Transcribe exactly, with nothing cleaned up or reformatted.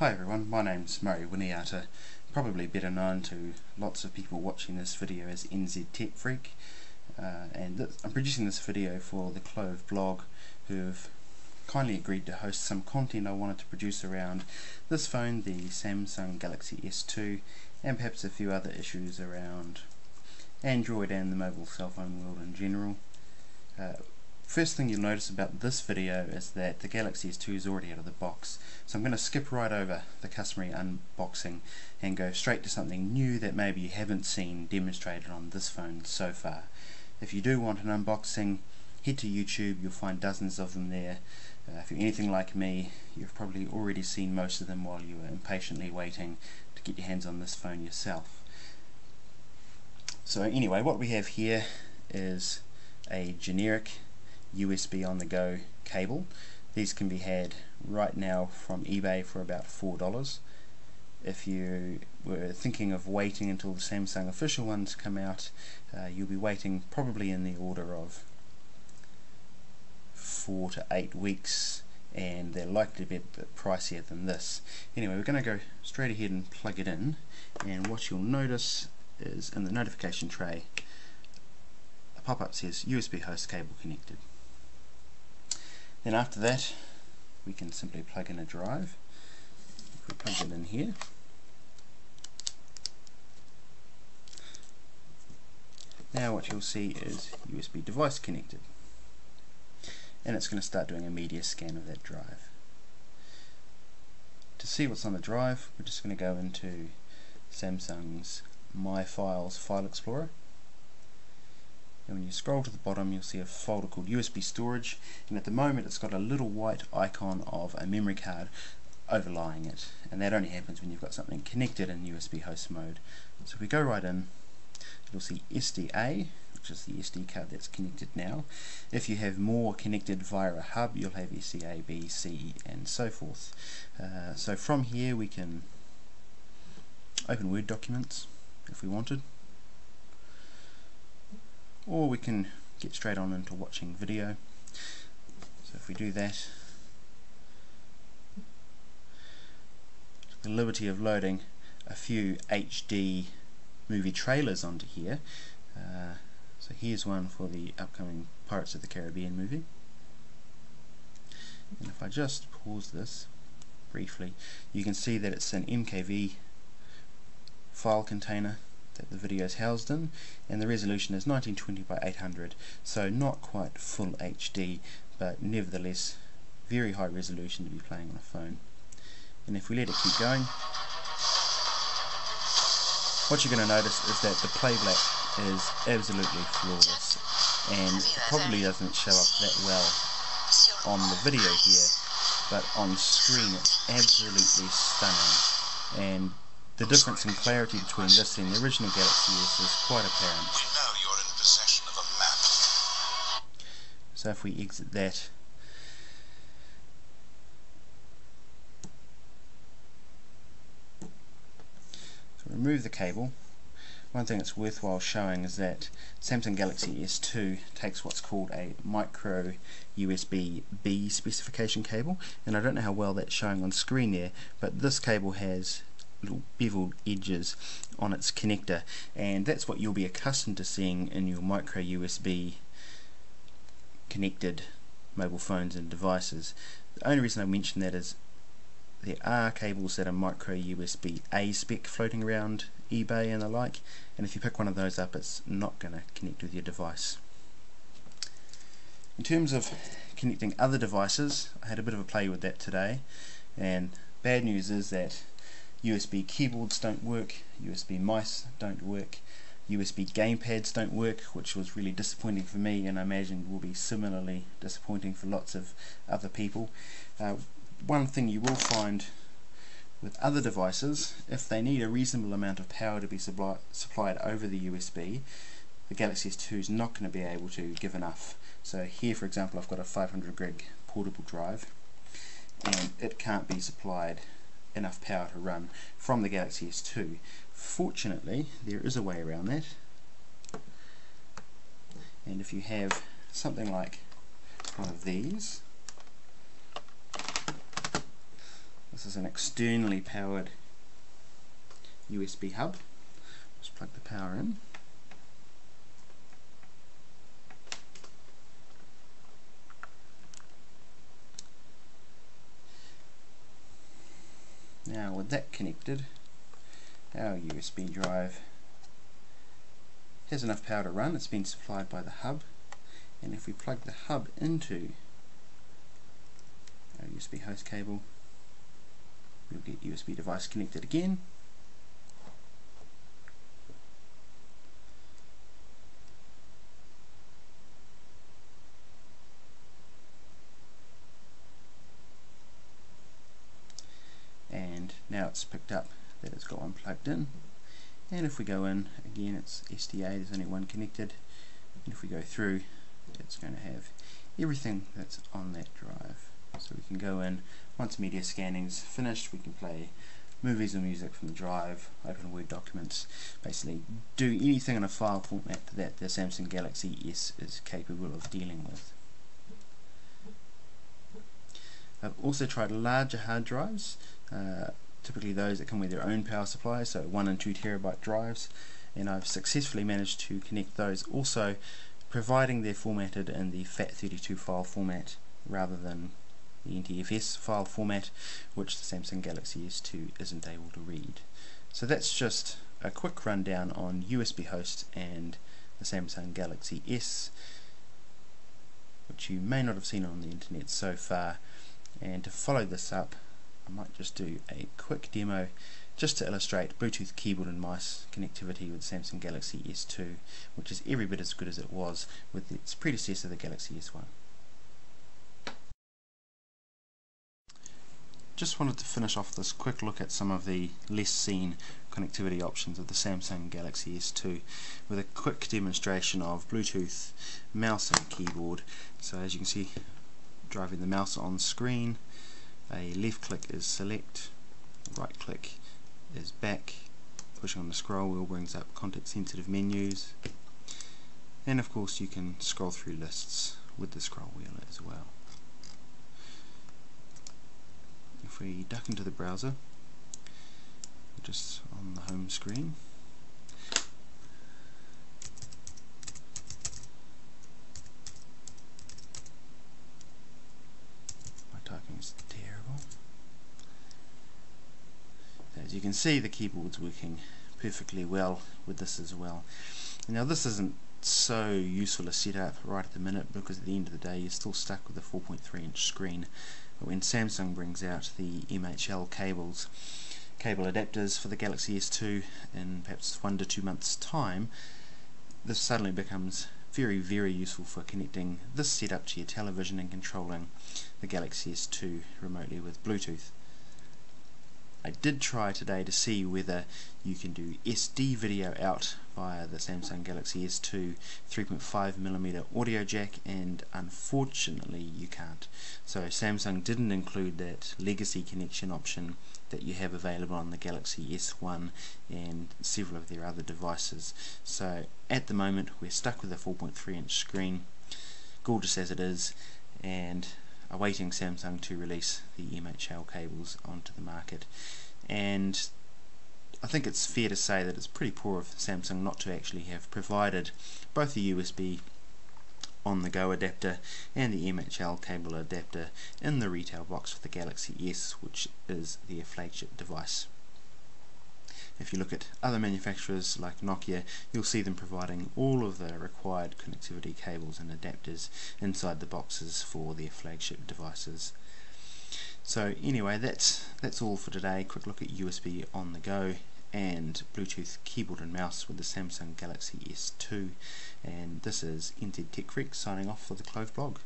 Hi everyone, my name's Murray Winniata, probably better known to lots of people watching this video as NZTechFreak, uh, and th I'm producing this video for the Clove Blog, who have kindly agreed to host some content I wanted to produce around this phone, the Samsung Galaxy S two, and perhaps a few other issues around Android and the mobile cell phone world in general. Uh, First thing you'll notice about this video is that the Galaxy S two is already out of the box, so I'm going to skip right over the customary unboxing and go straight to something new that maybe you haven't seen demonstrated on this phone so far. If you do want an unboxing, head to YouTube, you'll find dozens of them there. Uh, if you're anything like me, you've probably already seen most of them while you were impatiently waiting to get your hands on this phone yourself. So anyway, what we have here is a generic U S B on the go cable. These can be had right now from eBay for about four dollars. If you were thinking of waiting until the Samsung official ones come out, uh, you'll be waiting probably in the order of four to eight weeks, and they're likely to be a bit pricier than this. Anyway, we're going to go straight ahead and plug it in, and what you'll notice is in the notification tray a pop-up says U S B host cable connected. Then after that, we can simply plug in a drive. If we plug it in here, now what you'll see is U S B device connected, and it's going to start doing a media scan of that drive. To see what's on the drive, we're just going to go into Samsung's My Files file explorer. And when you scroll to the bottom, you'll see a folder called U S B storage, and at the moment it's got a little white icon of a memory card overlying it, and that only happens when you've got something connected in U S B host mode. So if we go right in, you'll see S D A, which is the S D card that's connected now. If you have more connected via a hub, you'll have S D A, B, C, and so forth. Uh, so from here we can open Word documents if we wanted, or we can get straight on into watching video. So if we do that, took the liberty of loading a few H D movie trailers onto here. Uh, so here's one for the upcoming Pirates of the Caribbean movie. And if I just pause this briefly, you can see that it's an M K V file container that the video is housed in, and the resolution is nineteen twenty by eight hundred, so not quite full H D, but nevertheless very high resolution to be playing on a phone. And if we let it keep going, what you're going to notice is that the playback is absolutely flawless, and it probably doesn't show up that well on the video here, but on screen it's absolutely stunning. And the difference in clarity between this and the original Galaxy S is quite apparent. We know you're in possession of a map. So if we exit that, so remove the cable. One thing that's worthwhile showing is that Samsung Galaxy S two takes what's called a micro U S B B specification cable, and I don't know how well that's showing on screen there, but this cable has little beveled edges on its connector, and that's what you'll be accustomed to seeing in your micro U S B connected mobile phones and devices. The only reason I mention that is there are cables that are micro U S B A spec floating around eBay and the like, and if you pick one of those up, it's not going to connect with your device. In terms of connecting other devices, I had a bit of a play with that today, and bad news is that U S B keyboards don't work, U S B mice don't work, U S B gamepads don't work, which was really disappointing for me, and I imagine will be similarly disappointing for lots of other people. Uh, one thing you will find with other devices, if they need a reasonable amount of power to be supply supplied over the U S B, the Galaxy S two is not going to be able to give enough. So here, for example, I've got a five hundred gig portable drive, and it can't be supplied enough power to run from the Galaxy S two. Fortunately, there is a way around that, and if you have something like one of these, this This is an externally powered U S B hub. Just plug the power in. Now with that connected, our U S B drive has enough power to run. It's been supplied by the hub, and if we plug the hub into our U S B host cable, we'll get U S B device connected again. And now it's picked up that it's got one plugged in, and if we go in again, it's S D A, there's only one connected, and if we go through, it's going to have everything that's on that drive. So we can go in, once media scanning's finished, we can play movies or music from the drive, open Word documents, basically do anything in a file format that the Samsung Galaxy S is capable of dealing with. I've also tried larger hard drives, uh, typically those that come with their own power supply, so one and two terabyte drives, and I've successfully managed to connect those also, providing they're formatted in the FAT thirty-two file format rather than the N T F S file format, which the Samsung Galaxy S two isn't able to read. So that's just a quick rundown on U S B host and the Samsung Galaxy S, which you may not have seen on the internet so far. And to follow this up, I might just do a quick demo just to illustrate Bluetooth keyboard and mouse connectivity with the Samsung Galaxy S two, which is every bit as good as it was with its predecessor, the Galaxy S one. Just wanted to finish off this quick look at some of the less seen connectivity options of the Samsung Galaxy S two with a quick demonstration of Bluetooth, mouse and keyboard. So as you can see, driving the mouse on screen, a left click is select, right click is back, pushing on the scroll wheel brings up context sensitive menus, and of course you can scroll through lists with the scroll wheel as well. If we duck into the browser, just on the home screen, my typing is terrible. As you can see, the keyboard's working perfectly well with this as well. Now this isn't so useful a setup right at the minute, because at the end of the day you're still stuck with a four point three inch screen. When Samsung brings out the M H L cables, cable adapters for the Galaxy S two in perhaps one to two months time, this suddenly becomes very very useful for connecting this setup to your television and controlling the Galaxy S two remotely with Bluetooth. I did try today to see whether you can do S D video out via the Samsung Galaxy S two three point five millimeter audio jack, and unfortunately you can't. So Samsung didn't include that legacy connection option that you have available on the Galaxy S one and several of their other devices. So at the moment we're stuck with a four point three inch screen, gorgeous as it is, and awaiting Samsung to release the M H L cables onto the market. And I think it's fair to say that it's pretty poor of Samsung not to actually have provided both the U S B on-the-go adapter and the M H L cable adapter in the retail box for the Galaxy S, which is their flagship device. If you look at other manufacturers like Nokia, you'll see them providing all of the required connectivity cables and adapters inside the boxes for their flagship devices. So anyway, that's that's all for today. Quick look at U S B on the go and Bluetooth keyboard and mouse with the Samsung Galaxy S two. And this is NZTechFreak signing off for the Clove Blog.